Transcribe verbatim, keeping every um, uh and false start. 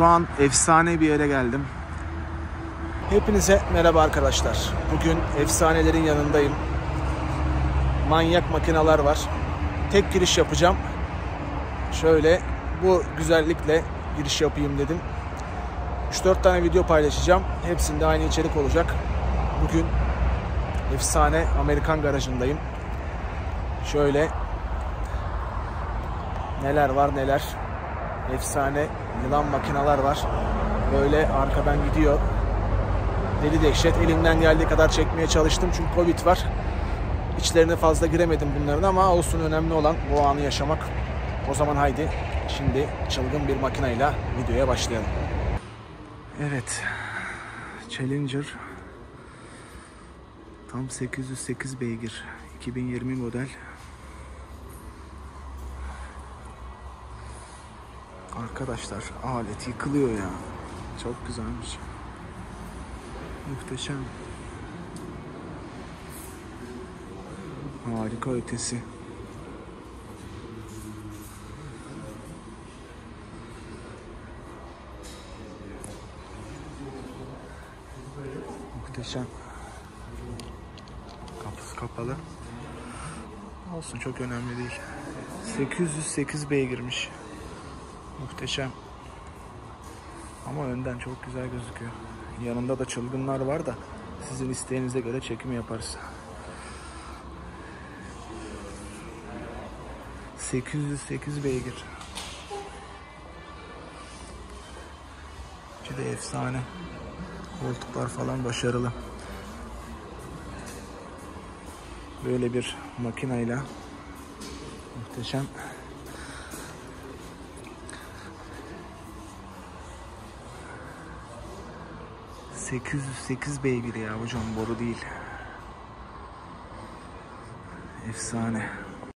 Şu an efsane bir yere geldim. Hepinize merhaba arkadaşlar. Bugün efsanelerin yanındayım. Manyak makineler var. Tek giriş yapacağım. Şöyle bu güzellikle giriş yapayım dedim. üç dört tane video paylaşacağım. Hepsinde aynı içerik olacak. Bugün efsane Amerikan garajındayım. Şöyle neler var neler. Efsane yılan makineler var. Böyle arkadan gidiyor. Deli dehşet. Elimden geldiği kadar çekmeye çalıştım. Çünkü Covid var. İçlerine fazla giremedim bunların ama olsun, önemli olan bu anı yaşamak. O zaman haydi şimdi çılgın bir makineyle videoya başlayalım. Evet. Challenger tam sekiz yüz sekiz beygir. iki bin yirmi model. Arkadaşlar alet yıkılıyor ya. Çok güzelmiş. Muhteşem. Harika ötesi. Muhteşem. Kapısı kapalı. Olsun, çok önemli değil. sekiz yüz sekiz B'ye girmiş. Muhteşem. Ama önden çok güzel gözüküyor. Yanında da çılgınlar var da sizin isteğinize göre çekimi yaparız. sekiz yüz sekiz beygir. İçi de efsane. Koltuklar falan başarılı. Böyle bir makineyle muhteşem. sekiz yüz sekiz beygir ya hocam, boru değil. Efsane.